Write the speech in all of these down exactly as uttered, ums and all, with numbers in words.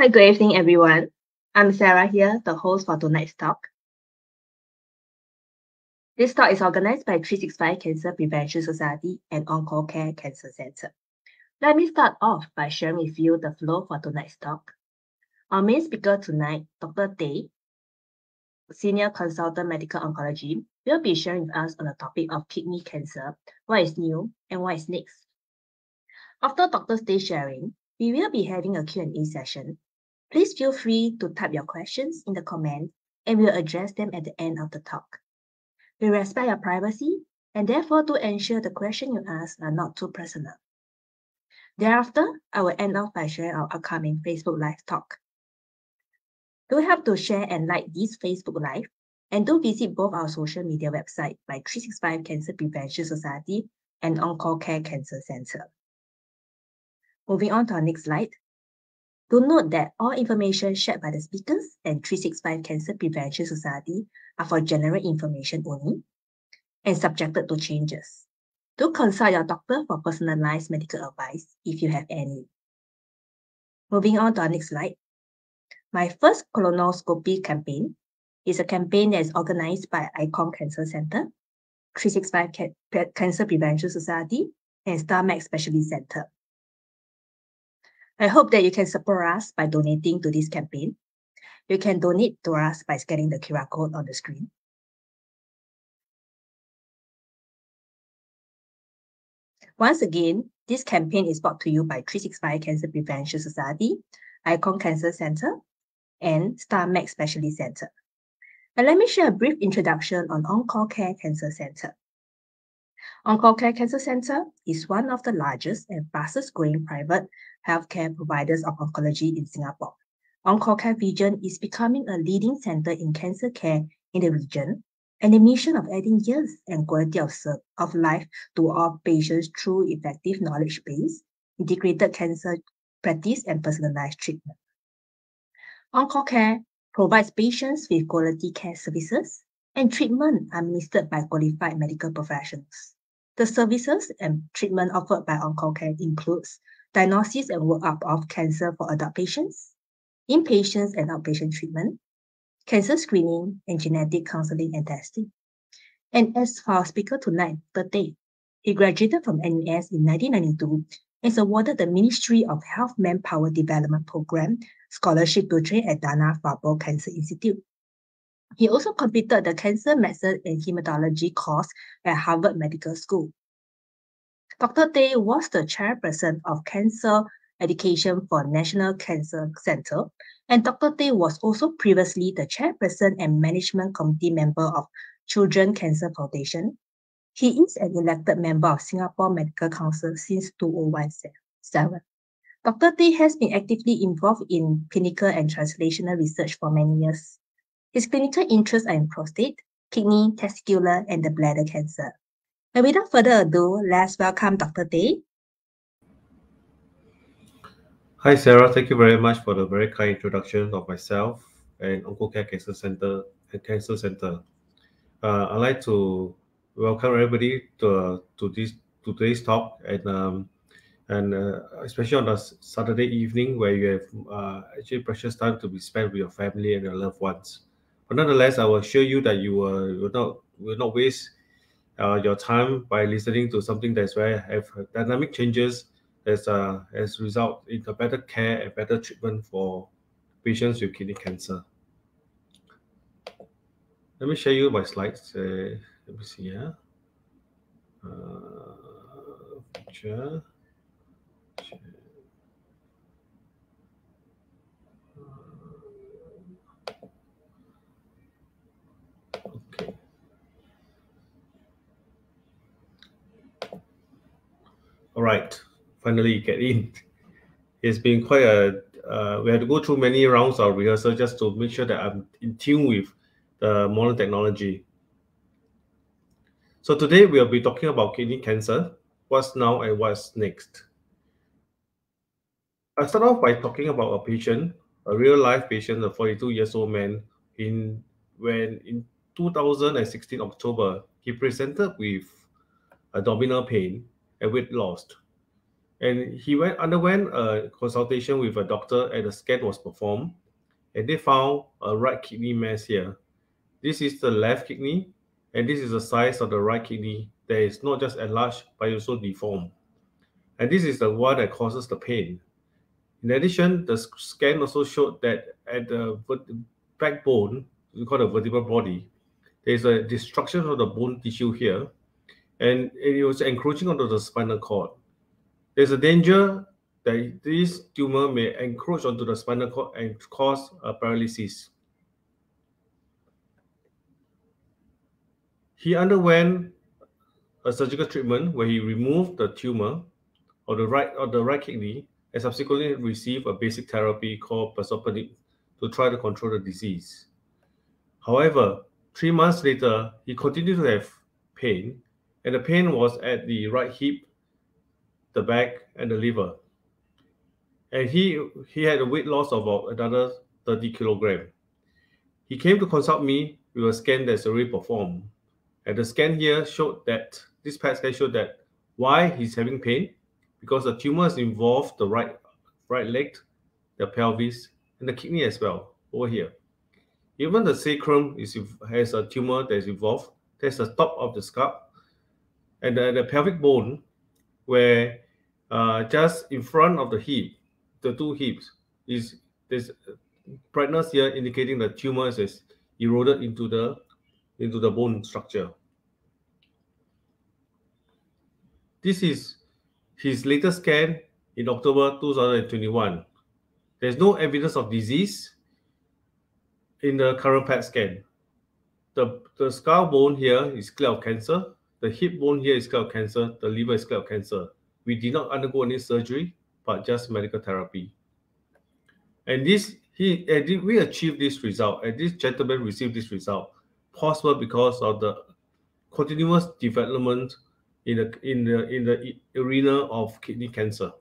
Hi, good evening, everyone. I'm Sarah here, the host for tonight's talk. This talk is organized by three sixty-five Cancer Prevention Society and OncoCare Cancer Centre. Let me start off by sharing with you the flow for tonight's talk. Our main speaker tonight, Doctor Tay, Senior Consultant Medical Oncology, will be sharing with us on the topic of kidney cancer, what is new and what is next. After Doctor Tay's sharing, we will be having a Q and A session. Please feel free to type your questions in the comment and we'll address them at the end of the talk. We respect your privacy and therefore to ensure the questions you ask are not too personal. Thereafter, I will end off by sharing our upcoming Facebook Live talk. Do help to share and like this Facebook Live and do visit both our social media website by three sixty-five Cancer Prevention Society and OncoCare Cancer Centre. Moving on to our next slide. Do note that all information shared by the speakers and three sixty-five Cancer Prevention Society are for general information only and subjected to changes. Do consult your doctor for personalized medical advice if you have any. Moving on to our next slide. My first colonoscopy campaign is a campaign that is organized by Icon Cancer Centre, three sixty-five Can- Cancer Prevention Society, and StarMax Specialty Centre. I hope that you can support us by donating to this campaign. You can donate to us by scanning the Q R code on the screen. Once again, this campaign is brought to you by three sixty-five Cancer Prevention Society, Icon Cancer Centre, and StarMax Specialty Centre. And let me share a brief introduction on OncoCare Cancer Centre. OncoCare Cancer Centre is one of the largest and fastest growing private healthcare providers of oncology in Singapore. OncoCare region is becoming a leading centre in cancer care in the region, and the mission of adding years and quality of, serve, of life to all patients through effective knowledge base, integrated cancer practice, and personalised treatment. OncoCare provides patients with quality care services and treatment administered by qualified medical professionals. The services and treatment offered by OncoCare includes diagnosis and workup of cancer for adult patients, inpatient and outpatient treatment, cancer screening, and genetic counseling and testing. And as for our speaker tonight, Doctor Tay, he graduated from N U S in nineteen ninety-two and is awarded the Ministry of Health Manpower Development Program scholarship to train at Dana-Farber Cancer Institute. He also completed the Cancer Medicine and Hematology course at Harvard Medical School. Doctor Tay was the chairperson of Cancer Education for National Cancer Center, and Doctor Tay was also previously the chairperson and management committee member of Children's Cancer Foundation. He is an elected member of Singapore Medical Council since two thousand seven. Doctor Tay has been actively involved in clinical and translational research for many years. His clinical interests are in prostate, kidney, testicular, and the bladder cancer. And without further ado, let's welcome Doctor Tay. Hi, Sarah. Thank you very much for the very kind introduction of myself and OncoCare Cancer Centre and Cancer Centre. Uh, I'd like to welcome everybody to uh, to this to today's talk, and um, and uh, especially on the Saturday evening where you have uh, actually precious time to be spent with your family and your loved ones. But nonetheless, I will assure you that you will, you will not will not waste uh, your time by listening to something that's where have dynamic changes as uh, as result in the better care and better treatment for patients with kidney cancer. Let me show you my slides. Uh, let me see here. Yeah. Uh, picture. All right, finally you get in. It's been quite a, uh, we had to go through many rounds of rehearsal just to make sure that I'm in tune with the modern technology. So today we'll be talking about kidney cancer, what's now and what's next. I'll start off by talking about a patient, a real-life patient, a forty-two-years-old man. In when in two thousand sixteen October, he presented with abdominal pain and weight loss. And he went underwent a consultation with a doctor, and the scan was performed, and they found a right kidney mass here. This is the left kidney, and this is the size of the right kidney that is not just enlarged but also deformed. And this is the one that causes the pain. In addition, the scan also showed that at the backbone, we call the vertebral body, there is a destruction of the bone tissue here, and it was encroaching onto the spinal cord. There's a danger that this tumor may encroach onto the spinal cord and cause a paralysis. He underwent a surgical treatment where he removed the tumor or the right or the right kidney, and subsequently received a basic therapy called pazopanib to try to control the disease. However, three months later, he continued to have pain, and the pain was at the right hip, the back, and the liver. And he he had a weight loss of about another thirty kilograms. He came to consult me with a scan that's already performed. And the scan here showed that, this P E T scan showed that why he's having pain, because the tumors involve the right, right leg, the pelvis, and the kidney as well, over here. Even the sacrum is, has a tumor that is involved. That's the top of the scalp. And the, the pelvic bone, where uh, just in front of the hip, the two hips, is this brightness here indicating the tumor is eroded into the, into the bone structure. This is his latest scan in October two thousand twenty-one. There's no evidence of disease in the current P E T scan. The, the skull bone here is clear of cancer. The hip bone here is clear of cancer. The liver is clear of cancer. We did not undergo any surgery, but just medical therapy. And this, he, and we achieved this result, and this gentleman received this result, possible because of the continuous development in the in the in the arena of kidney cancer.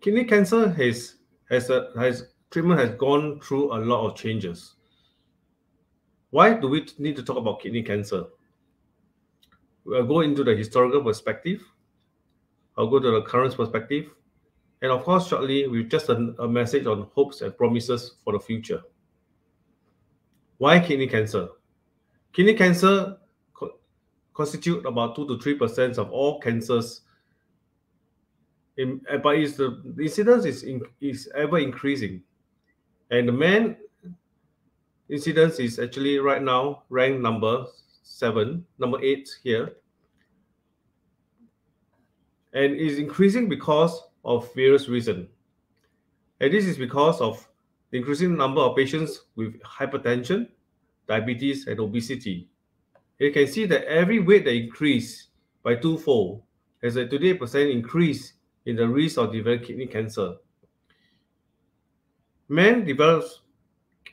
Kidney cancer has has a has treatment has gone through a lot of changes. Why do we need to talk about kidney cancer? We'll go into the historical perspective. I'll go to the current perspective, and of course, shortly with just a, a message on hopes and promises for the future. Why kidney cancer? Kidney cancer co constitutes about two to three percent of all cancers. In, but is the incidence is in, is ever increasing, and the main incidence is actually right now ranked number seven, number eight here, and is increasing because of various reasons. And this is because of the increasing number of patients with hypertension, diabetes, and obesity. You can see that every weight that increased by twofold has a twenty-eight percent increase in the risk of developing kidney cancer. Men develop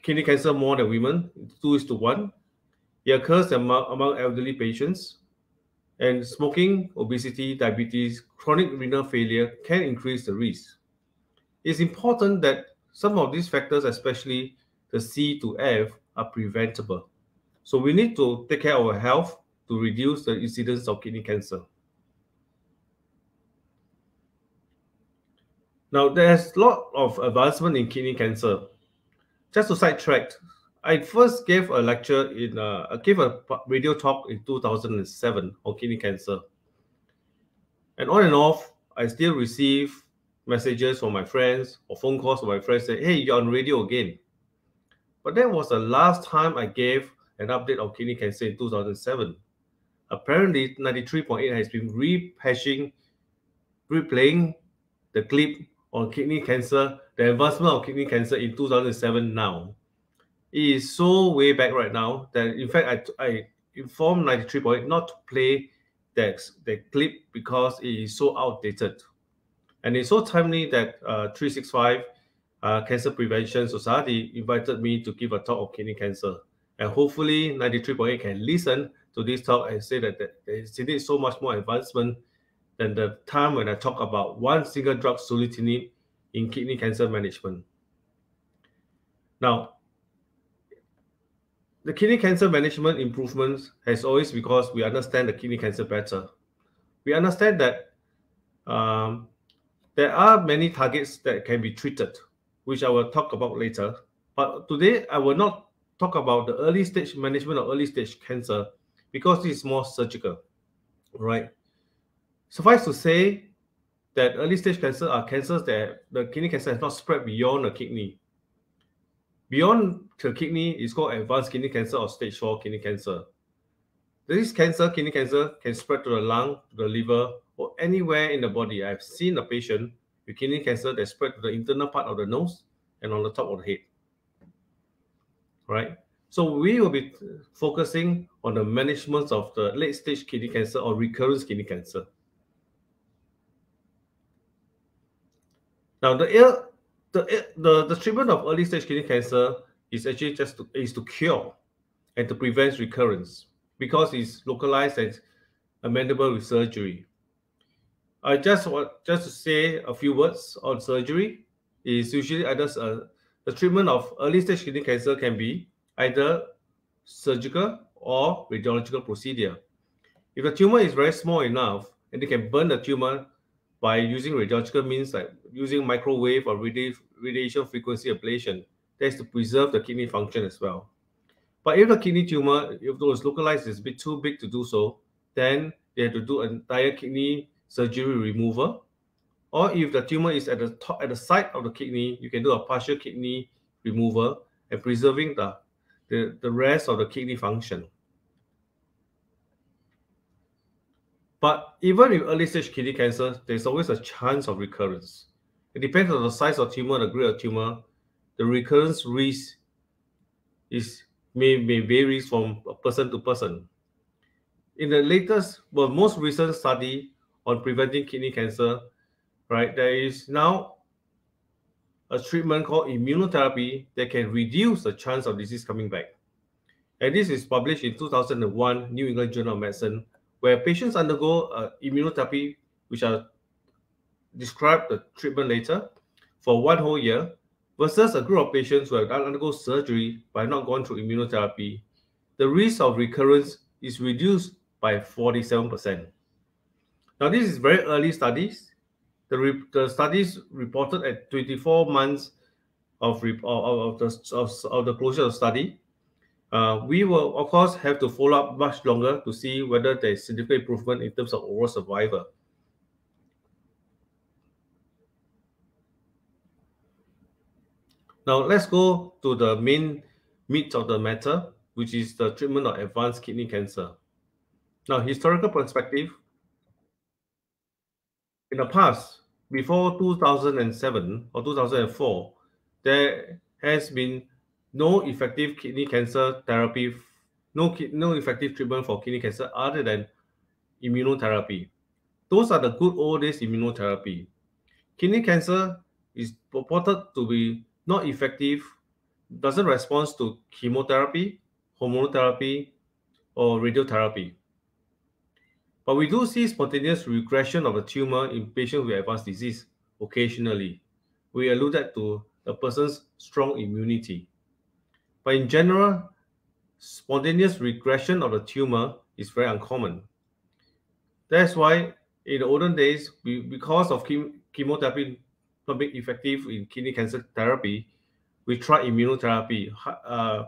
kidney cancer more than women, two is to one. It occurs among, among elderly patients, and smoking, obesity, diabetes, chronic renal failure can increase the risk. It's important that some of these factors, especially the C to F, are preventable. So we need to take care of our health to reduce the incidence of kidney cancer. Now, there's a lot of advancement in kidney cancer. Just to sidetrack, I first gave a lecture in, uh, I gave a radio talk in two thousand seven on kidney cancer. And on and off, I still receive messages from my friends or phone calls from my friends saying, hey, you're on radio again. But that was the last time I gave an update on kidney cancer in two thousand seven. Apparently, ninety-three point eight has been repatching, replaying the clip on kidney cancer, the advancement of kidney cancer in two thousand seven now. It is so way back right now that, in fact, I, I informed ninety-three point eight not to play that, that clip because it is so outdated. And it's so timely that uh, three sixty-five uh, Cancer Prevention Society invited me to give a talk on kidney cancer. And hopefully ninety-three point eight can listen to this talk and say that there's indeed so much more advancement than the time when I talk about one single drug, sunitinib, in kidney cancer management. Now, the kidney cancer management improvements has always because we understand the kidney cancer better. we understand that um, there are many targets that can be treated, which I will talk about later. But today, I will not talk about the early stage management of early stage cancer because this is more surgical, right? Suffice to say that early stage cancer are cancers that the kidney cancer has not spread beyond the kidney. Beyond the kidney is called advanced kidney cancer or stage four kidney cancer. This cancer, kidney cancer, can spread to the lung, to the liver, or anywhere in the body. I've seen a patient with kidney cancer that spread to the internal part of the nose and on the top of the head. Right? So we will be focusing on the management of the late-stage kidney cancer or recurrence kidney cancer. Now, the, the, the, the treatment of early-stage kidney cancer is actually just to, is to cure and to prevent recurrence, because it's localized and amendable with surgery. I just want just to say a few words on surgery. Is usually either uh, the treatment of early stage kidney cancer can be either surgical or radiological procedure. If the tumor is very small enough, and they can burn the tumor by using radiological means, like using microwave or radi radiation frequency ablation, that's to preserve the kidney function as well. But if the kidney tumor, if it was localized, is a bit too big to do so, then they have to do an entire kidney surgery removal. Or if the tumor is at the top, at the side of the kidney, you can do a partial kidney removal and preserving the, the, the rest of the kidney function. But even in early stage kidney cancer, there's always a chance of recurrence. It depends on the size of tumor, the grade of tumor, the recurrence risk is May, may vary from person to person. In the latest, well, most recent study on preventing kidney cancer, right, there is now a treatment called immunotherapy that can reduce the chance of disease coming back. And this is published in two thousand one, New England Journal of Medicine, where patients undergo uh, immunotherapy, which I'll describe the treatment later, for one whole year, versus a group of patients who have undergone surgery but have not gone through immunotherapy. The risk of recurrence is reduced by forty-seven percent. Now, this is very early studies. The, re the studies reported at twenty-four months of, re of, of, the, of, of the closure of the study. Uh, we will, of course, have to follow up much longer to see whether there is significant improvement in terms of overall survival. Now, let's go to the main meat of the matter, which is the treatment of advanced kidney cancer. Now, historical perspective. In the past, before two thousand seven or two thousand four, there has been no effective kidney cancer therapy, no, no effective treatment for kidney cancer other than immunotherapy. Those are the good old days immunotherapy. Kidney cancer is purported to be not effective, doesn't respond to chemotherapy, hormonotherapy, or radiotherapy. But we do see spontaneous regression of the tumor in patients with advanced disease occasionally. We alluded to the person's strong immunity. But in general, spontaneous regression of the tumor is very uncommon. That's why in the olden days, we, because of chem chemotherapy, not being effective in kidney cancer therapy, we tried immunotherapy. Uh,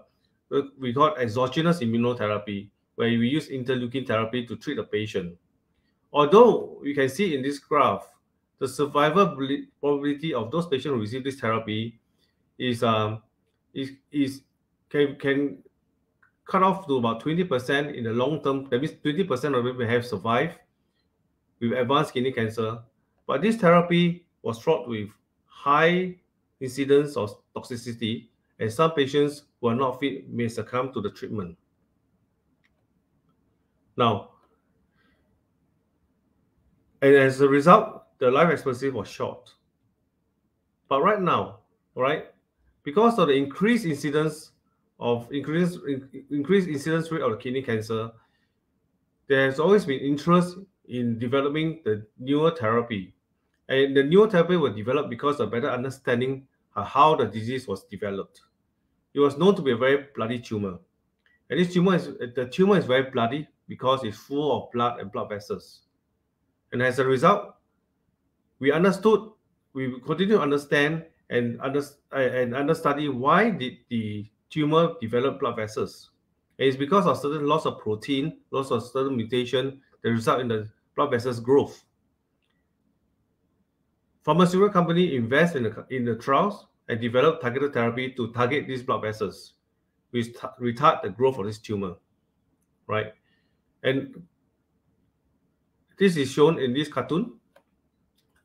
we got exogenous immunotherapy, where we use interleukin therapy to treat the patient. Although you can see in this graph, the survival probability of those patients who receive this therapy is um is is can can cut off to about twenty percent in the long term. That means twenty percent of people have survived with advanced kidney cancer. But this therapy was fraught with high incidence of toxicity, and some patients who are not fit may succumb to the treatment. Now, and as a result, the life expectancy was short. But right now, right, because of the increased incidence of increased increased incidence rate of kidney cancer, there has always been interest in developing the newer therapy. And the newer therapy was developed because of better understanding of how the disease was developed. It was known to be a very bloody tumor. And this tumor is, the tumor is very bloody because it's full of blood and blood vessels. And as a result, we understood, we continue to understand and, under, and understudy why did the tumor develop blood vessels. And it's because of certain loss of protein, loss of certain mutation that result in the blood vessels growth. Pharmaceutical company invest in the, in the trials and develop targeted therapy to target these blood vessels, which retard the growth of this tumor, right? And this is shown in this cartoon.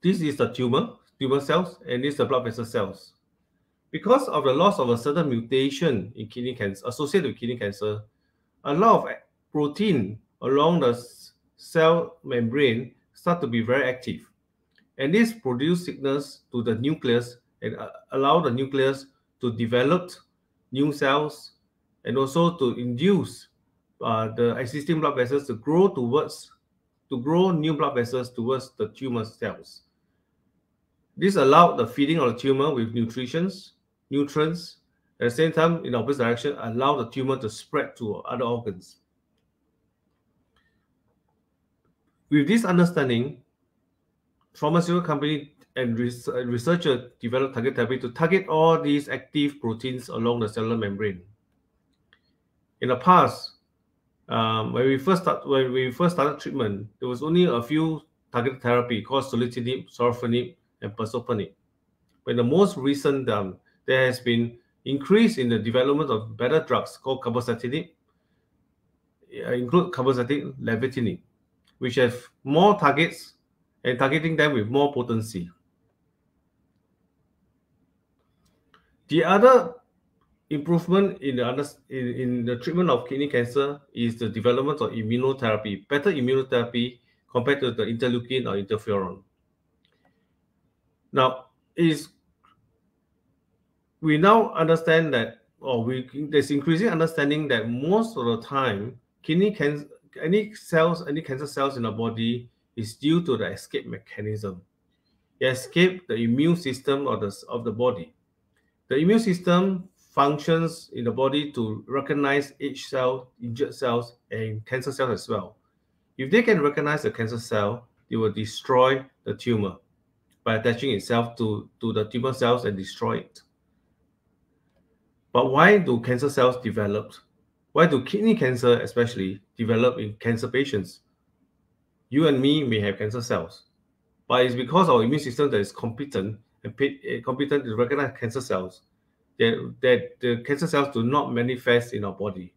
This is the tumor, tumor cells, and this is the blood vessel cells. Because of the loss of a certain mutation in kidney cancer, associated with kidney cancer, a lot of protein along the cell membrane start to be very active. And this produces signals to the nucleus and uh, allow the nucleus to develop new cells and also to induce uh, the existing blood vessels to grow towards, to grow new blood vessels towards the tumor cells. This allowed the feeding of the tumor with nutrients, nutrients, at the same time in opposite direction, allow the tumor to spread to other organs. With this understanding, pharmaceutical company and researcher developed target therapy to target all these active proteins along the cellular membrane. In the past, um, when we first start, when we first started treatment, there was only a few targeted therapy called sunitinib, sorafenib, and pazopanib. But the most recent, um, there has been increase in the development of better drugs called cabozantinib, include cabozantinib, lenvatinib, which have more targets and targeting them with more potency. The other improvement in the, under, in, in the treatment of kidney cancer is the development of immunotherapy, better immunotherapy compared to the interleukin or interferon. Now, is we now understand that, or we, there's increasing understanding that most of the time, kidney cancer, any cells, any cancer cells in the body is due to the escape mechanism. It escapes the immune system of the, of the body. The immune system functions in the body to recognize each cell, injured cells, and cancer cells as well. If they can recognize the cancer cell, they will destroy the tumor by attaching itself to, to the tumor cells and destroy it. But why do cancer cells develop? Why do kidney cancer especially develop in cancer patients? You and me may have cancer cells, but it's because our immune system that is competent and competent to recognize cancer cells that, that the cancer cells do not manifest in our body.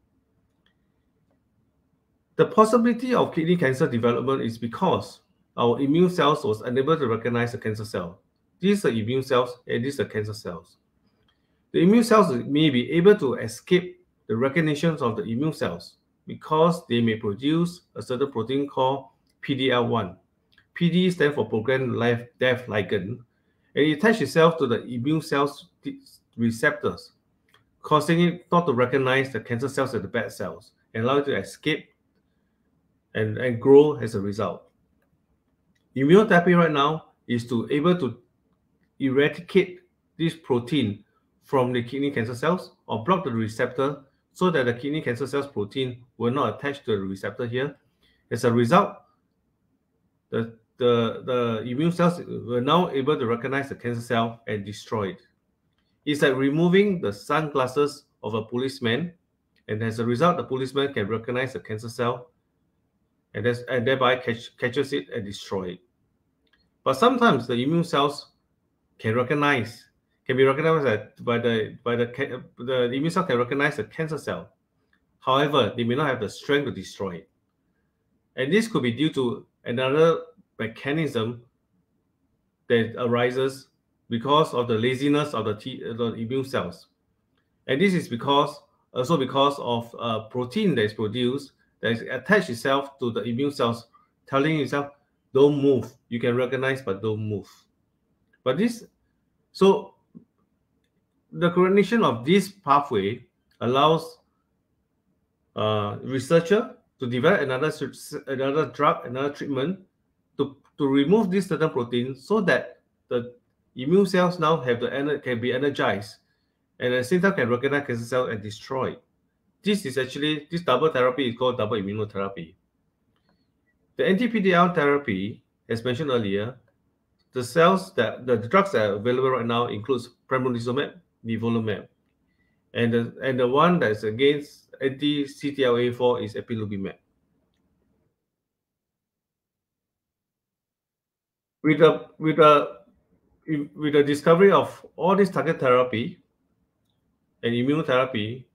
The possibility of kidney cancer development is because our immune cells was unable to recognize the cancer cell. These are immune cells and these are cancer cells. The immune cells may be able to escape the recognitions of the immune cells because they may produce a certain protein called P D L one. P D stands for programmed life death ligand, and it attaches itself to the immune cells receptors, causing it not to recognize the cancer cells as the bad cells and allow it to escape and, and grow as a result. Immunotherapy right now is to able to eradicate this protein from the kidney cancer cells or block the receptor so that the kidney cancer cells protein will not attach to the receptor here. As a result, The, the, the immune cells were now able to recognize the cancer cell and destroy it. It's like removing the sunglasses of a policeman, and as a result, the policeman can recognize the cancer cell and, and thereby catch, catches it and destroy it. But sometimes the immune cells can recognize, can be recognized by the, by the, the immune cell can recognize the cancer cell. However, they may not have the strength to destroy it. And this could be due to another mechanism that arises because of the laziness of the, T, the immune cells. And this is because also because of a protein that is produced that is attached itself to the immune cells, telling itself, don't move. You can recognize, but don't move. But this, so the coordination of this pathway allows uh, researcher to develop another, another drug, another treatment to, to remove this certain protein so that the immune cells now have the, can be energized and at the same time can recognize cancer cells and destroy. This is actually, this double therapy is called double immunotherapy. The anti-P D L one therapy as mentioned earlier, the cells that the, the drugs that are available right now includes pembrolizumab, nivolumab, and the, and the one that is against anti C T L A four is ipilimumab. With the with the with the discovery of all this target therapy and immunotherapy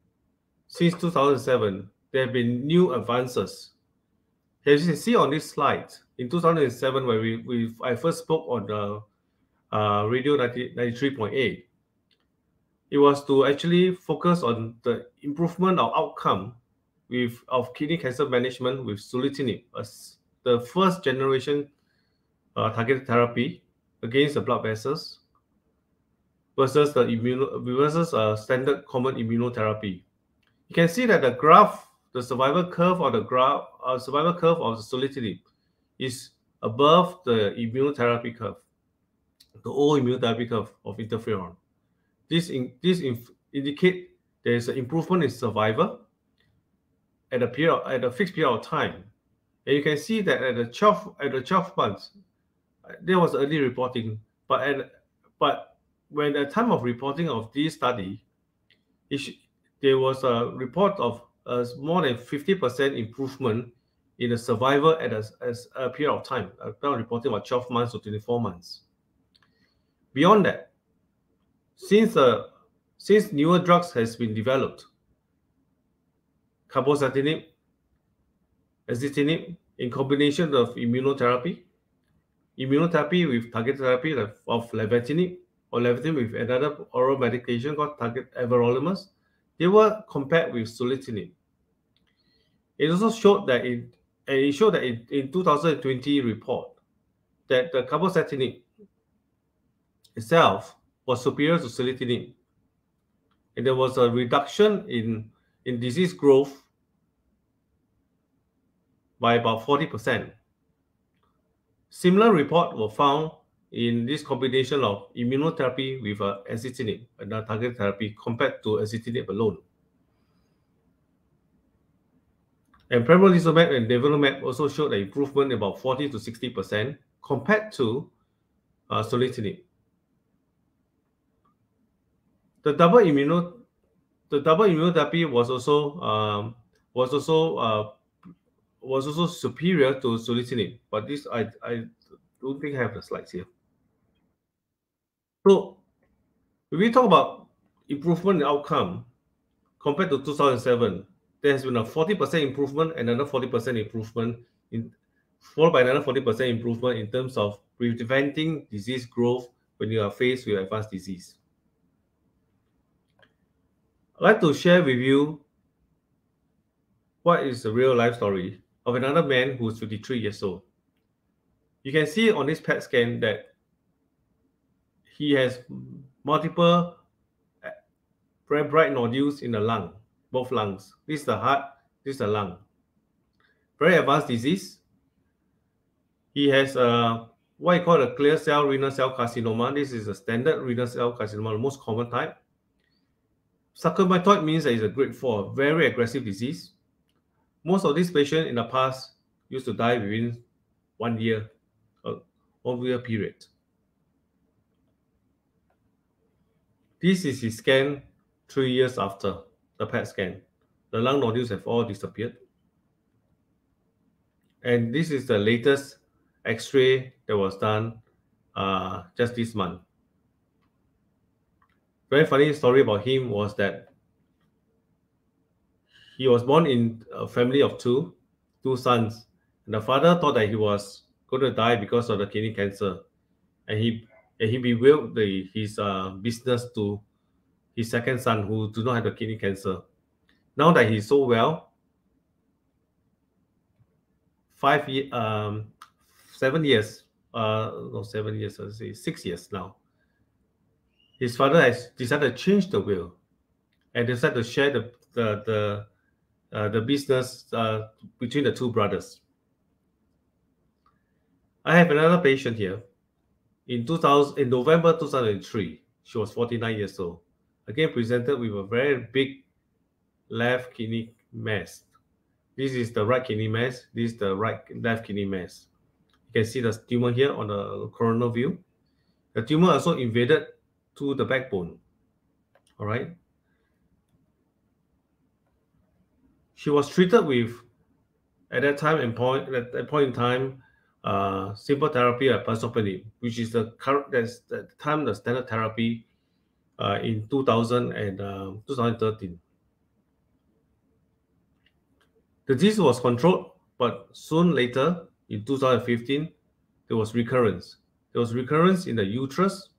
since two thousand seven, there have been new advances. As you can see on this slide, in two thousand seven, when we, we I first spoke on the uh, radio ninety-three point eight, it was to actually focus on the improvement of outcome with of kidney cancer management with sunitinib, as the first generation uh, targeted therapy against the blood vessels versus the immuno versus uh, standard common immunotherapy. You can see that the graph, the survival curve or the graph, uh, survival curve of the sunitinib is above the immunotherapy curve, the old immunotherapy curve of interferon. This in, this in, indicate there is an improvement in survival at a period at a fixed period of time, and you can see that at the twelve at the twelve months, there was early reporting, but at but when at the time of reporting of this study, it sh there was a report of Uh, more than fifty percent improvement in the survival at a, as a period of time. I'm now reporting about twelve months to twenty-four months. Beyond that, since uh, since newer drugs has been developed, cabozantinib, axitinib, in combination of immunotherapy, immunotherapy with targeted therapy of lenvatinib or lenvatinib with another oral medication called target everolimus, they were compared with sunitinib. It also showed that it, and it showed that it, in two thousand twenty report that the cabozantinib itself was superior to sunitinib, and there was a reduction in in disease growth by about forty percent. Similar report were found in this combination of immunotherapy with uh, axitinib, another targeted therapy, compared to axitinib alone. And pembrolizumab and nivolumab also showed an improvement about forty to sixty percent compared to uh, sunitinib. The double immuno, the double immunotherapy was also um, was also uh, was also superior to sunitinib, but this I I don't think I have the slides here. So, when we talk about improvement in outcome compared to two thousand seven, there has been a forty percent improvement and another forty percent improvement, in, followed by another forty percent improvement in terms of preventing disease growth when you are faced with advanced disease. I'd like to share with you what is the real life story of another man who is fifty-three years old. You can see on this P E T scan that he has multiple very bright nodules in the lung, both lungs. This is the heart, this is the lung. Very advanced disease. He has a, what I call a clear cell renal cell carcinoma. This is a standard renal cell carcinoma, the most common type. Sarcomatoid means that it's a grade four, very aggressive disease. Most of these patients in the past used to die within one year, a one year period. This is his scan three years after the P E T scan. The lung nodules have all disappeared. And this is the latest X-ray that was done uh, just this month. Very funny story about him was that he was born in a family of two, two sons. And the father thought that he was going to die because of the kidney cancer. And he And he bewailed the, his uh, business to his second son, who do not have the kidney cancer. Now that he's so well, five years, um, seven years, uh, no, seven years, let's say six years now, his father has decided to change the will and decided to share the the the, uh, the business uh, between the two brothers. I have another patient here. In two thousand, in November two thousand three, she was forty-nine years old. Again, presented with a very big left kidney mass. This is the right kidney mass. This is the right left kidney mass. You can see the tumor here on the coronal view. The tumor also invaded to the backbone. All right. She was treated with, at that time and point at that point in time, uh, simple therapy at pazopanib, which is the current that's at the time the standard therapy uh, in two thousand and uh, twenty thirteen. The disease was controlled, but soon later in two thousand fifteen, there was recurrence. There was recurrence in the uterus.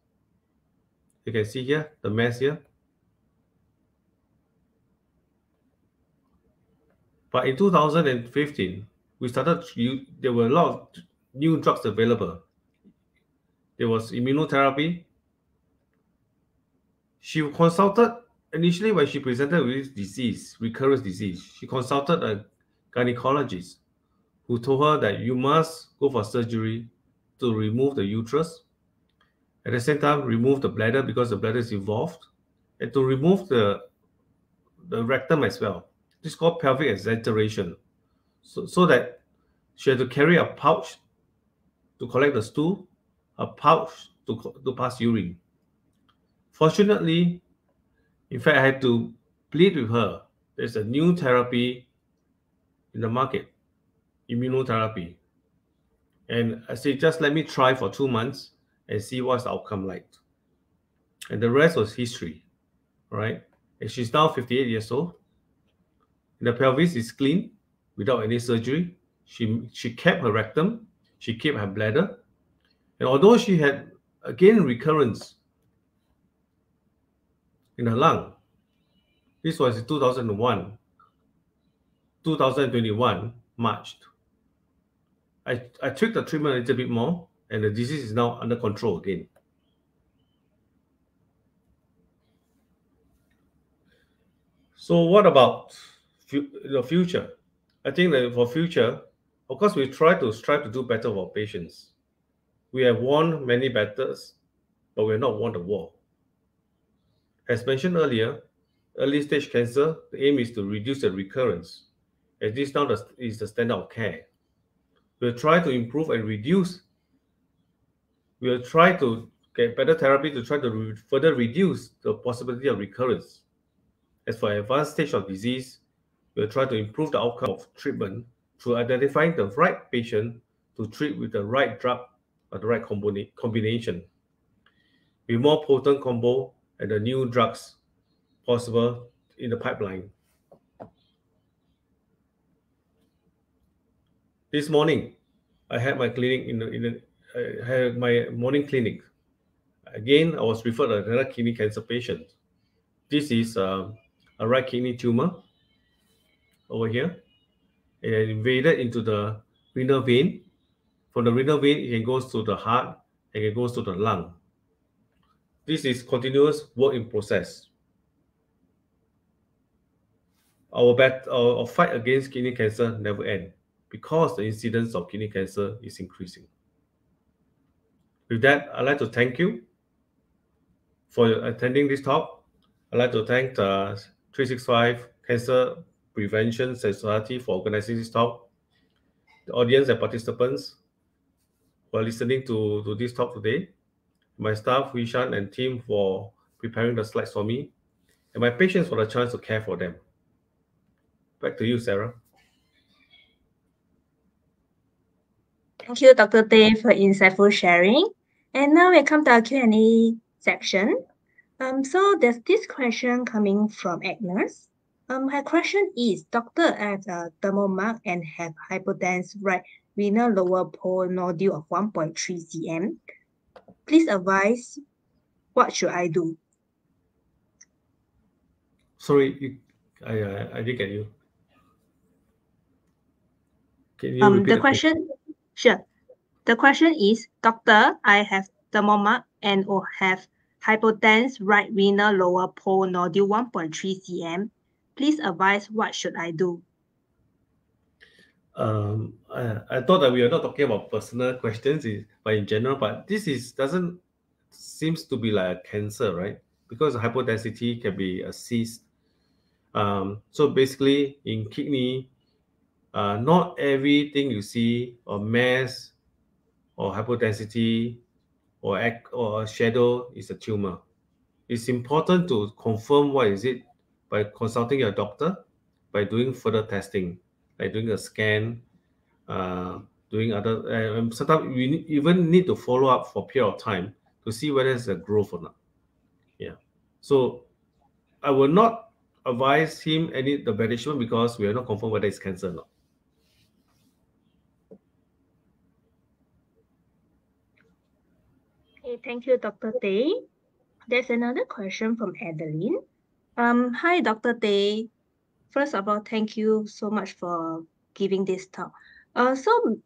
You can see here the mass here. But in two thousand fifteen, we started. You, there were a lot of new drugs available. There was immunotherapy. She consulted initially when she presented with disease, recurrence disease. She consulted a gynecologist, who told her that you must go for surgery to remove the uterus. At the same time, remove the bladder because the bladder is involved, and to remove the, the rectum as well. This is called pelvic exenteration. So, so that she had to carry a pouch to collect the stool, a pouch to, to pass urine. Fortunately, in fact, I had to plead with her. There's a new therapy in the market, immunotherapy. And I said, just let me try for two months and see what's the outcome like. And the rest was history, right? And she's now fifty-eight years old. And the pelvis is clean without any surgery. She, she kept her rectum. She kept her bladder. And although she had, again, recurrence in her lung, this was in two thousand one, two thousand twenty-one, March. I, I tweaked the treatment a little bit more, and the disease is now under control again. So what about fu the future? I think that for future, of course, we try to strive to do better for patients. We have won many battles, but we have not won the war. As mentioned earlier, early stage cancer, the aim is to reduce the recurrence, as this now is the standard of care. We'll try to improve and reduce. We'll try to get better therapy to try to re further reduce the possibility of recurrence. As for advanced stage of disease, we'll try to improve the outcome of treatment through identifying the right patient to treat with the right drug or the right combina combination. With more potent combo and the new drugs possible in the pipeline. This morning, I had my clinic in the, in the I had my morning clinic. Again, I was referred to another kidney cancer patient. This is uh, a right kidney tumor over here. It invaded into the renal vein. From the renal vein, it goes to the heart and it goes to the lung. This is continuous work in process. Our, bet, our, our fight against kidney cancer never ends, because the incidence of kidney cancer is increasing. With that, I'd like to thank you for attending this talk. I'd like to thank the three sixty-five Cancer Prevention Society for organizing this talk, the audience and participants who are listening to, to this talk today, my staff, Huishan and team for preparing the slides for me, and my patients for the chance to care for them. Back to you, Sarah. Thank you, Doctor Tay, for insightful sharing. And now we come to our Q and A section. Um, so there's this question coming from Agnes. Um, her question is, Doctor, I have a thermal mark and have hypotense right renal lower pole nodule of one point three centimeters. Please advise, what should I do? Sorry, you, I, uh, I didn't get you. Can you um, repeat the question? Question? Sure. The question is, Doctor, I have thermal mark and or have hypotense right renal lower pole nodule one point three centimeters. Please advise, what should I do? Um, I, I thought that we are not talking about personal questions, but in general, but this is doesn't seems to be like a cancer, right? Because hypotensity can be a cyst. Um, so basically, in kidney, Uh, not everything you see, or mass or hypodensity or act or shadow is a tumor. It's important to confirm what is it by consulting your doctor, by doing further testing, by doing a scan, uh, doing other, uh, sometimes we even need to follow up for a period of time to see whether it's a growth or not. Yeah. So I will not advise him any the medication because we are not confirmed whether it's cancer or not. Okay, thank you, Doctor Tay. There's another question from Adeline. Um, hi, Doctor Tay. First of all, thank you so much for giving this talk. Uh, so,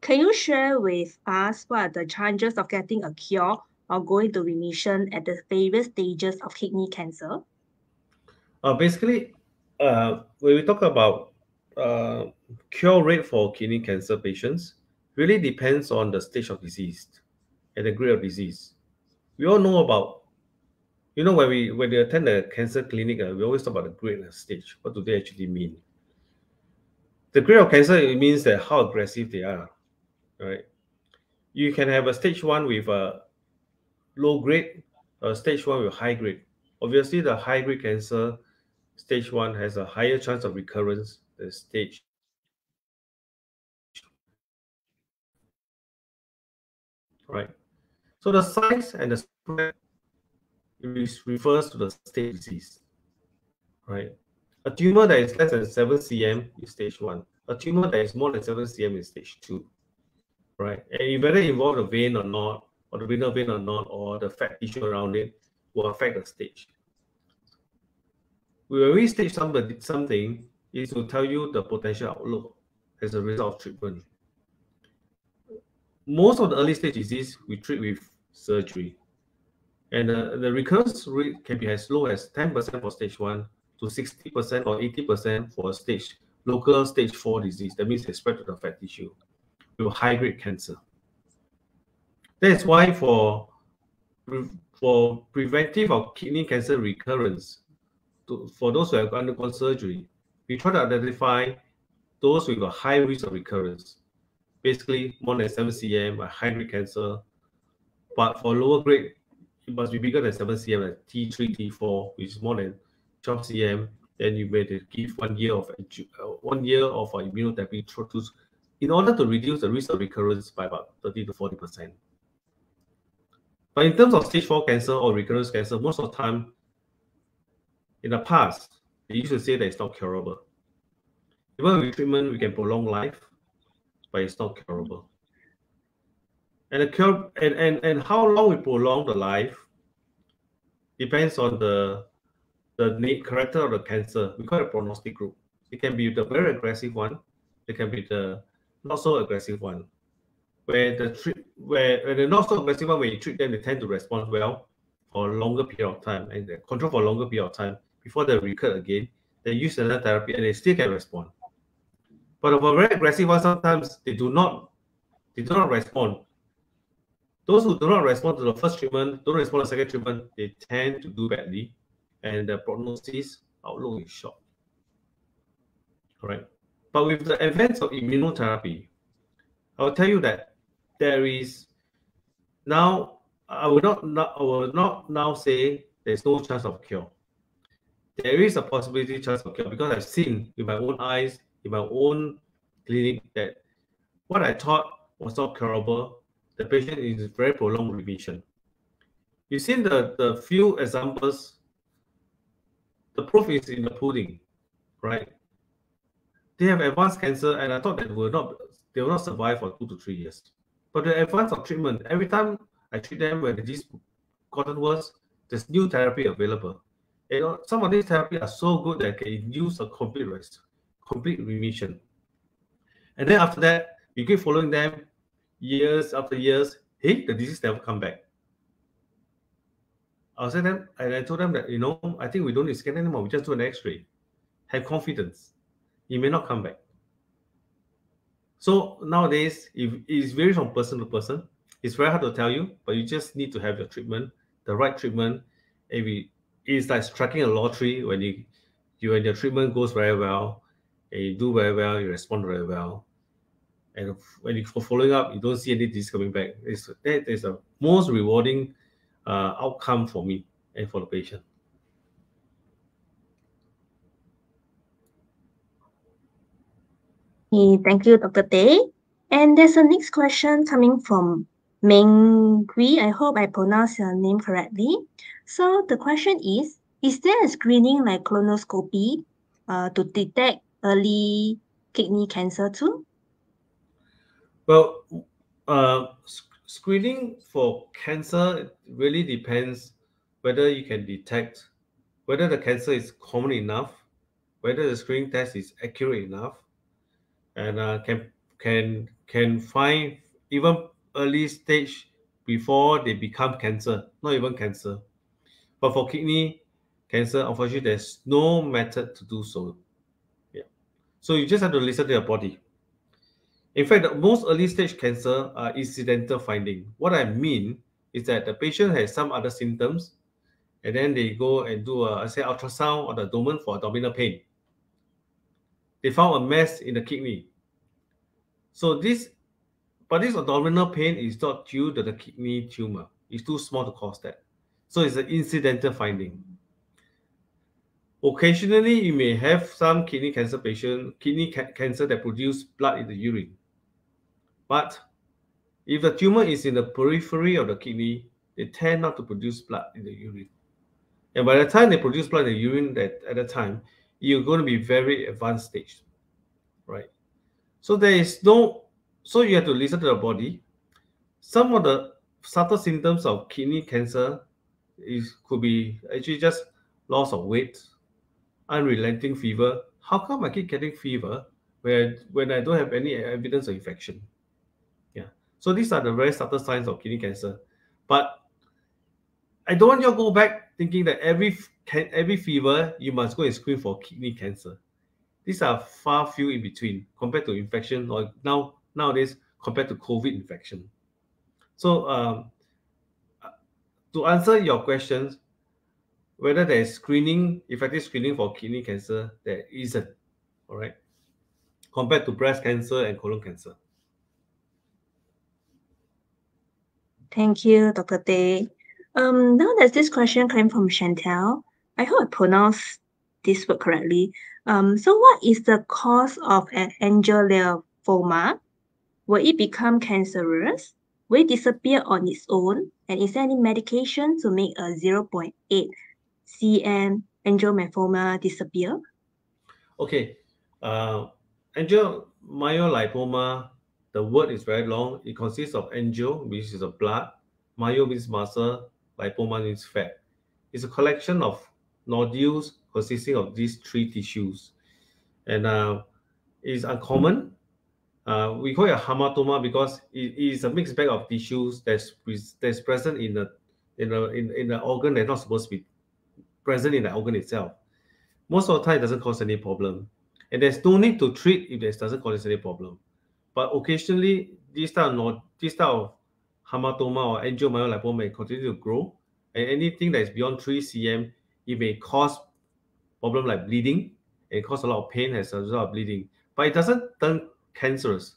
can you share with us what are the chances of getting a cure or going to remission at the various stages of kidney cancer? Uh, basically, uh, when we talk about uh, cure rate for kidney cancer patients, really depends on the stage of disease and the grade of disease. We all know about, you know, when we when they attend the cancer clinic, uh, we always talk about the grade and the stage. What do they actually mean? The grade of cancer, it means that how aggressive they are, right? You can have a stage one with a low grade, a stage one with high grade. Obviously, the high grade cancer, stage one has a higher chance of recurrence than stage two, right? So the size and the spread refers to the stage disease, right? A tumor that is less than seven centimeters is stage one. A tumor that is more than seven centimeters is stage two, right? And whether it involves the vein or not, or the renal vein or not, or the fat tissue around it will affect the stage. When we stage somebody, something, it will tell you the potential outlook as a result of treatment. Most of the early stage disease we treat with surgery. And uh, the recurrence rate can be as low as ten percent for stage one to sixty percent or eighty percent for stage local stage four disease. That means they spread to the fat tissue with high-grade cancer. That is why for, for preventive of kidney cancer recurrence, to, for those who have undergone surgery, we try to identify those with a high risk of recurrence. Basically, more than seven centimeters or high-grade cancer, but for lower grade, it must be bigger than seven centimeters, like T three, T four, which is more than twelve centimeters. Then you may give one year of uh, one year of uh, immunotherapy in order to reduce the risk of recurrence by about thirty to forty percent. But in terms of stage four cancer or recurrence cancer, most of the time, in the past, they used to say that it's not curable. Even with treatment, we can prolong life, but it's not curable. And the cure and, and, and how long we prolong the life depends on the the character of the cancer. We call it a prognostic group. It can be the very aggressive one, it can be the not so aggressive one. Where the treat where, where the not so aggressive one, when you treat them, they tend to respond well for a longer period of time and they control for a longer period of time before they recur again. They use another therapy and they still can respond. But for very aggressive ones, sometimes they do not they do not respond. Those who do not respond to the first treatment, don't respond to the second treatment, they tend to do badly, and the prognosis outlook is short. All right. But with the advance of immunotherapy, I will tell you that there is now, I will not, I will not now say there's no chance of cure. There is a possibility chance of cure because I've seen with my own eyes, in my own clinic, that what I thought was not curable, the patient is in very prolonged remission. You've seen the, the few examples, the proof is in the pudding, right? They have advanced cancer, and I thought that they will not, they will not survive for two to three years. But the advance of treatment, every time I treat them when the disease gotten worse, there's new therapy available. You know, some of these therapies are so good that they can induce a complete rest, complete remission. And then after that, you keep following them, years after years, hey, the disease never come back. I said them, and I told them that, you know, I think we don't need to scan anymore. We just do an X-ray. Have confidence. It may not come back. So nowadays, if it varies from person to person. It's very hard to tell you, but you just need to have your treatment, the right treatment. It is like striking a lottery when you, you when your treatment goes very well, and you do very well, you respond very well. And when you for following up, you don't see any disease coming back. It's, that is the most rewarding uh, outcome for me and for the patient. Okay, thank you, Doctor Tay. And there's a next question coming from Meng Gui. I hope I pronounced your name correctly. So the question is, is there a screening like colonoscopy uh, to detect early kidney cancer too? Well, uh, sc screening for cancer really depends whether you can detect, whether the cancer is common enough, whether the screening test is accurate enough, and uh, can can can find even early stage before they become cancer, not even cancer. But for kidney cancer, unfortunately, there's no method to do so. Yeah, so you just have to listen to your body. In fact, most early stage cancer are incidental finding. What I mean is that the patient has some other symptoms, and then they go and do a, say, ultrasound on the abdomen for abdominal pain. They found a mass in the kidney. So this, but this abdominal pain is not due to the kidney tumor. It's too small to cause that. So it's an incidental finding. Occasionally, you may have some kidney cancer patient, kidney ca cancer that produce blood in the urine. But if the tumor is in the periphery of the kidney, they tend not to produce blood in the urine. And by the time they produce blood in the urine that, at that time, you're going to be very advanced stage, right? So there is no, so you have to listen to the body. Some of the subtle symptoms of kidney cancer is could be actually just loss of weight, unrelenting fever. How come I keep getting fever when, when I don't have any evidence of infection? Yeah. So these are the very subtle signs of kidney cancer. But I don't want you to go back thinking that every can, every fever, you must go and screen for kidney cancer. These are far few in between compared to infection or now nowadays compared to COVID infection. So um, to answer your questions, whether there is screening, effective screening for kidney cancer, there isn't, all right, compared to breast cancer and colon cancer. Thank you, Doctor Tay. Um, now there's this question coming from Chantel. I hope I pronounced this word correctly. Um, so what is the cause of an angiomyolipoma? Will it become cancerous? Will it disappear on its own? And is there any medication to make a zero point eight centimeter angiomyolipoma disappear? Okay, uh, angiomyolipoma, the word is very long. It consists of angio, which is a blood, myo means muscle, lipoma means fat. It's a collection of nodules consisting of these three tissues, and uh, it's uncommon. Uh, we call it a hamartoma because it is a mixed bag of tissues that's that's present in the in the in, in the organ that's not supposed to be present in the organ itself. Most of the time, it doesn't cause any problem, and there's no need to treat if it doesn't cause any problem. But occasionally, this type of this type of hamartoma or angiomyolipoma may continue to grow, and anything that is beyond three centimeters, it may cause problem like bleeding and cause a lot of pain as a result of bleeding. But it doesn't turn cancerous,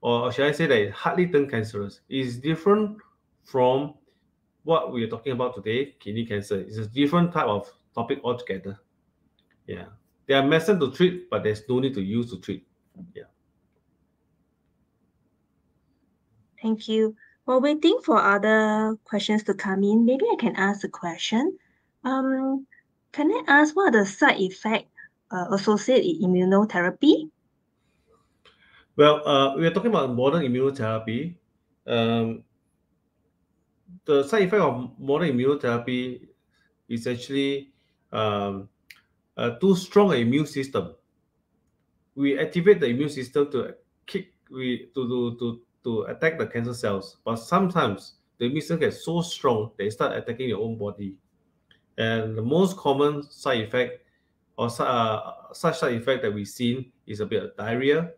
or should I say that it hardly turn cancerous. It is different from what we are talking about today, kidney cancer. It's a different type of topic altogether. Yeah, there are methods to treat, but there's no need to use to treat. Yeah. Thank you. While waiting for other questions to come in, maybe I can ask a question. Um, can I ask what are the side effects uh, associated with immunotherapy? Well, uh, we are talking about modern immunotherapy. Um, the side effect of modern immunotherapy is actually um, uh, too strong an immune system. We activate the immune system to kick we to to to to attack the cancer cells, but sometimes the immune system gets so strong they start attacking your own body. And the most common side effect or uh, such side effect that we've seen is a bit of diarrhea,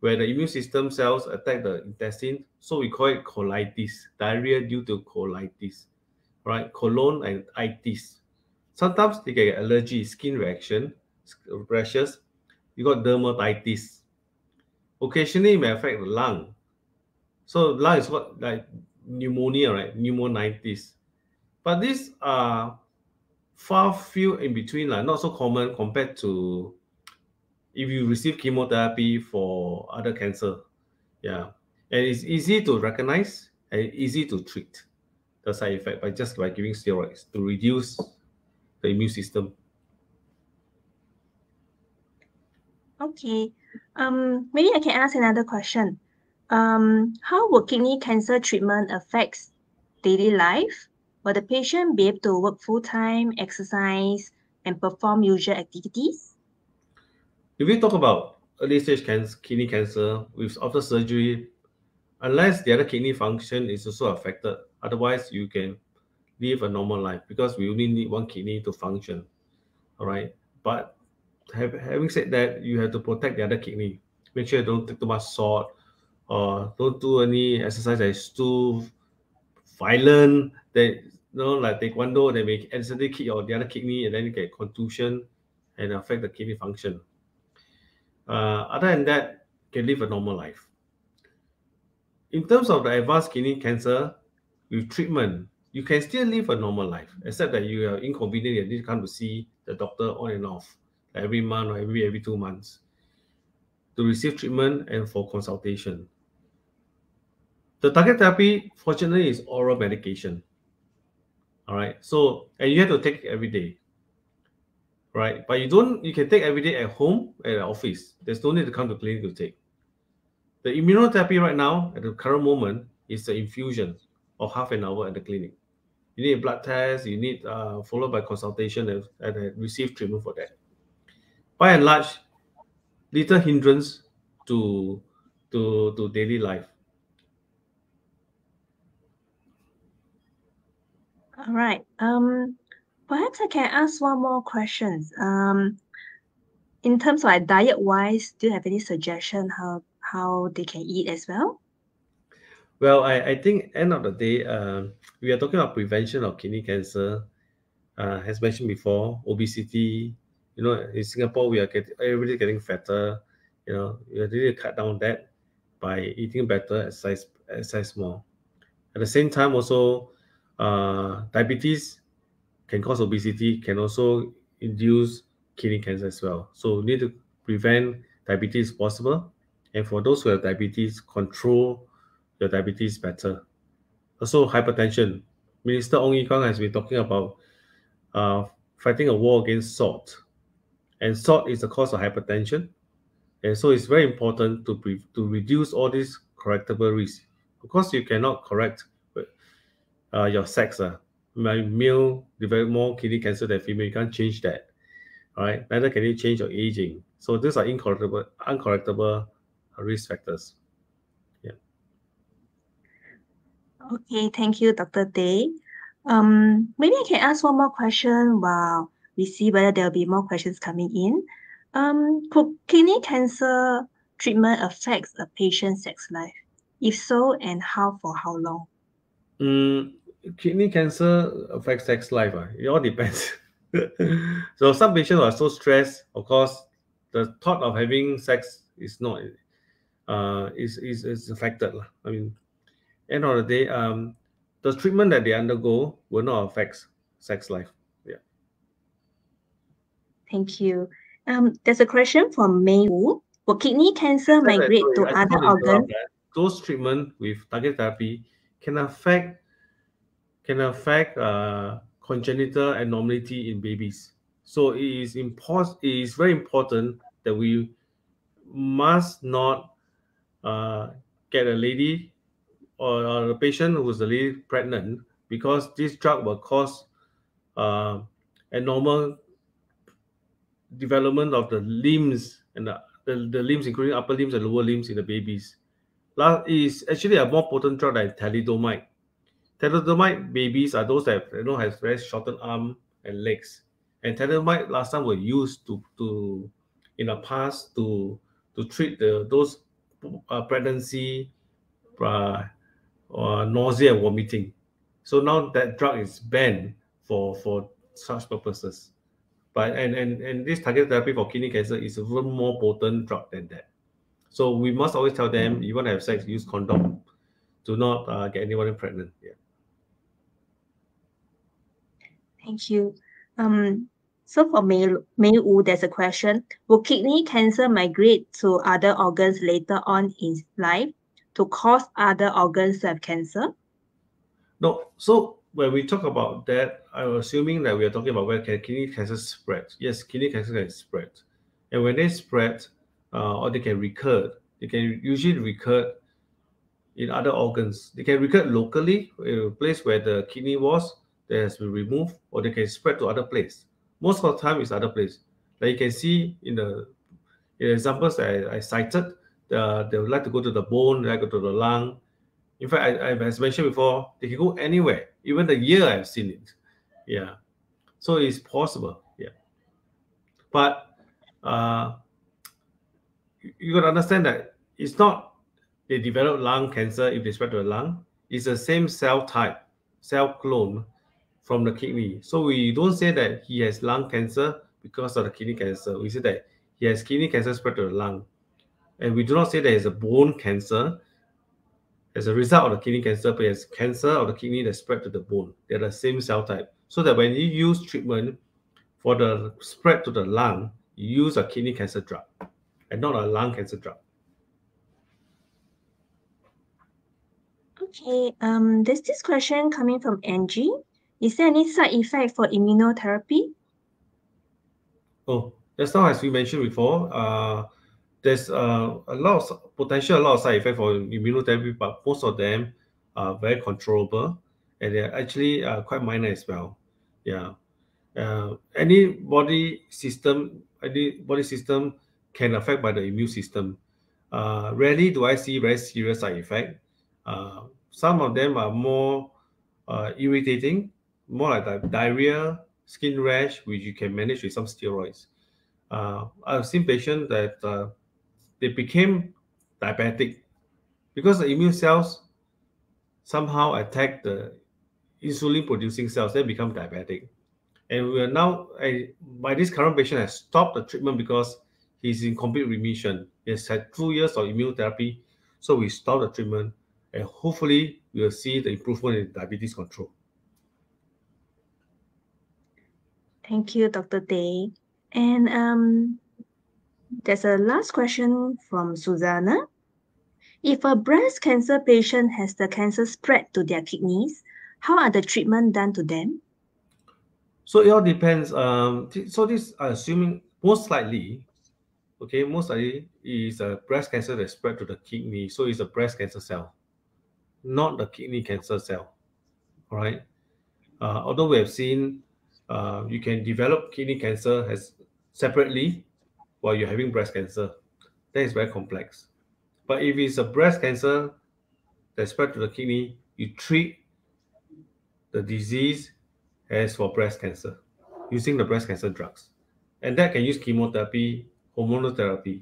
where the immune system cells attack the intestine, so we call it colitis, diarrhea due to colitis, right? Colon and itis. Sometimes they get allergy, skin reaction, rashes. You got dermatitis. Occasionally, it may affect the lung. So lung is what, like pneumonia, right? Pneumonitis. But these are far few in between, like not so common compared to if you receive chemotherapy for other cancer. Yeah. And it's easy to recognize and easy to treat the side effect by just by giving steroids to reduce the immune system. Okay. Um, maybe I can ask another question. Um, how would kidney cancer treatment affect daily life? Will the patient be able to work full-time, exercise, and perform usual activities? If we talk about early-stage cancer, kidney cancer with after surgery, unless the other kidney function is also affected, otherwise you can live a normal life because we only need one kidney to function. All right. But have, having said that, you have to protect the other kidney. Make sure you don't take too much salt, or don't do any exercise that is too violent. They, you know, like taekwondo, they may accidentally kick your the other kidney and then you get contusion and affect the kidney function. Uh, other than that, you can live a normal life. In terms of the advanced kidney cancer, with treatment, you can still live a normal life, except that you are inconvenient and need to come to see the doctor on and off every month or every every two months to receive treatment and for consultation. The target therapy, fortunately, is oral medication. All right, so and you have to take it every day, right? But you don't. You can take every day at home, at the office. There's no need to come to clinic to take. The immunotherapy right now, at the current moment, is the infusion of half an hour at the clinic. You need a blood test, you need uh, followed by consultation and, and receive treatment for that. By and large, little hindrance to, to, to daily life. All right. Um, perhaps I can ask one more question. Um, in terms of like diet-wise, do you have any suggestion how how they can eat as well? Well, I, I think end of the day, uh, we are talking about prevention of kidney cancer. Uh, as mentioned before, obesity, you know, in Singapore, we are getting, everybody's getting fatter. You know, you really cut down that by eating better, exercise, exercise more. At the same time, also, uh, diabetes can cause obesity, can also induce kidney cancer as well. So we need to prevent diabetes if possible. And for those who have diabetes, control your diabetes better. Also, hypertension. Minister Ong Ye Kung has been talking about uh, fighting a war against salt. And salt is the cause of hypertension. And so it's very important to, pre to reduce all these correctable risks. Of course, you cannot correct uh, your sex. Uh. My male develop more kidney cancer than female. You can't change that. All right? Neither can you change your aging. So these are incorrectable, uncorrectable risk factors. Okay, thank you, Doctor Tay. Um, maybe I can ask one more question while we see whether there will be more questions coming in. Um, could kidney cancer treatment affect a patient's sex life? If so, and how for how long? Mm, kidney cancer affects sex life. Uh. It all depends. So some patients are so stressed, of course, the thought of having sex is not, uh, is, is, is affected. I mean, end of the day, um, the treatment that they undergo will not affect sex life. Yeah. Thank you. Um, there's a question from Mei Wu. Will kidney cancer migrate to other organs? Those treatment with target therapy can affect can affect uh, congenital abnormality in babies. So it is important. It is very important that we must not uh, get a lady or the patient who is already pregnant, because this drug will cause uh, abnormal development of the limbs, and the, the, the limbs, including upper limbs and lower limbs in the babies. Last is actually a more potent drug than thalidomide. Thalidomide babies are those that you know have very shortened arm and legs. And thalidomide last time were used to, to in the past to, to treat the, those uh, pregnancy, uh, or nausea and vomiting. So now that drug is banned for for such purposes. But and and and this targeted therapy for kidney cancer is a little more potent drug than that. So we must always tell them, you want to have sex, use condom. Do not uh, get anyone pregnant. Yeah. Thank you. Um, so for Mei, Mei Wu, there's a question. Will kidney cancer migrate to other organs later on in life to cause other organs to have cancer? No. So when we talk about that, I'm assuming that we are talking about where can kidney cancer spread. Yes, kidney cancer can spread. And when they spread, uh, or they can recur, they can usually recur in other organs. They can recur locally, in a place where the kidney was, that has been removed, or they can spread to other place. Most of the time, it's other place. Like you can see in the, in the examples that I, I cited, uh, they would like to go to the bone, they like to go to the lung. In fact, I, I, as mentioned before, they can go anywhere. Even the ear, I've seen it. Yeah. So it's possible. Yeah. But uh, you got to understand that it's not they develop lung cancer if they spread to the lung. It's the same cell type, cell clone from the kidney. So we don't say that he has lung cancer because of the kidney cancer. We say that he has kidney cancer spread to the lung. And we do not say that it's a bone cancer as a result of the kidney cancer, but it's cancer of the kidney that spread to the bone. They're the same cell type. So that when you use treatment for the spread to the lung, you use a kidney cancer drug and not a lung cancer drug. Okay, um, there's this question coming from Angie. Is there any side effect for immunotherapy? Oh, that's not as we mentioned before. Uh, There's uh, a lot of potential, a lot of side effects for immunotherapy, but most of them are very controllable, and they're actually uh, quite minor as well. Yeah, uh, any body system, any body system can affect by the immune system. Uh, rarely do I see very serious side effects. Uh, some of them are more uh, irritating, more like di diarrhea, skin rash, which you can manage with some steroids. Uh, I've seen patients that. Uh, They became diabetic because the immune cells somehow attack the insulin-producing cells. They become diabetic, and we are now. I, by this current patient, has stopped the treatment because he's in complete remission. He has had two years of immunotherapy, so we stopped the treatment, and hopefully we will see the improvement in diabetes control. Thank you, Doctor Tay, and um. There's a last question from Susanna. If a breast cancer patient has the cancer spread to their kidneys, how are the treatment done to them? So it all depends. Um, th so this, uh, assuming most likely, okay, most likely is a breast cancer that spread to the kidney. So it's a breast cancer cell, not the kidney cancer cell. All right. Uh, although we have seen, uh, you can develop kidney cancer as separately. While you're having breast cancer, that is very complex. But if it's a breast cancer that spread to the kidney, you treat the disease as for breast cancer, using the breast cancer drugs. And that can use chemotherapy, hormonal therapy.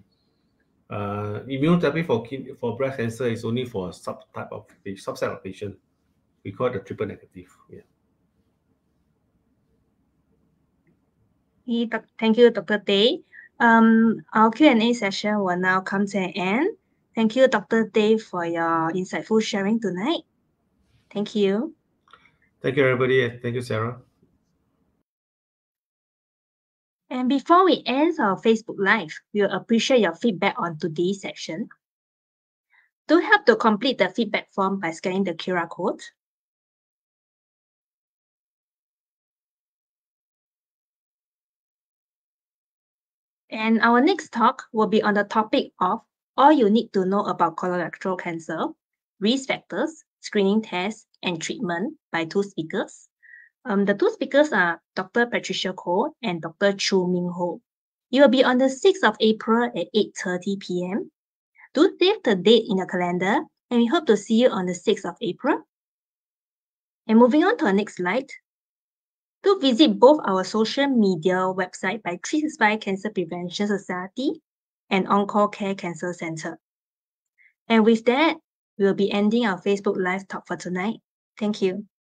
Uh, immunotherapy for, for breast cancer is only for a subtype of a subset of patient. We call it the triple negative. Yeah. Thank you, Doctor Tay. Um, our Q and A session will now come to an end. Thank you, Doctor Tay, for your insightful sharing tonight. Thank you. Thank you, everybody. Thank you, Sarah. And before we end our Facebook Live, we will appreciate your feedback on today's session. Do help to complete the feedback form by scanning the Q R code. And our next talk will be on the topic of all you need to know about colorectal cancer, risk factors, screening tests, and treatment by two speakers. Um, the two speakers are Doctor Patricia Koh and Doctor Chu Ming Ho. It will be on the sixth of April at eight thirty p m Do save the date in your calendar, and we hope to see you on the sixth of April. And moving on to our next slide. Do visit both our social media website by three sixty-five Cancer Prevention Society and OncoCare Cancer Centre. And with that, we'll be ending our Facebook Live talk for tonight. Thank you.